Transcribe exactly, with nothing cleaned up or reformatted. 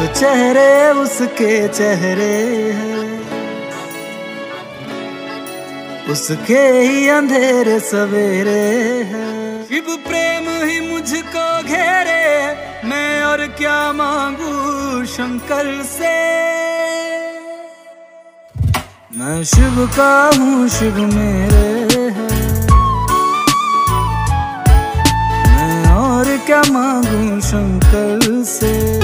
वो चेहरे उसके चेहरे हैं, उसके ही अंधेरे सवेरे हैं। शिव प्रेम ही मुझको घेरे, मैं और क्या मांगू शंकर से। मैं शिव का हूँ शिव मेरे है, मैं और क्या मांगू शंकर से।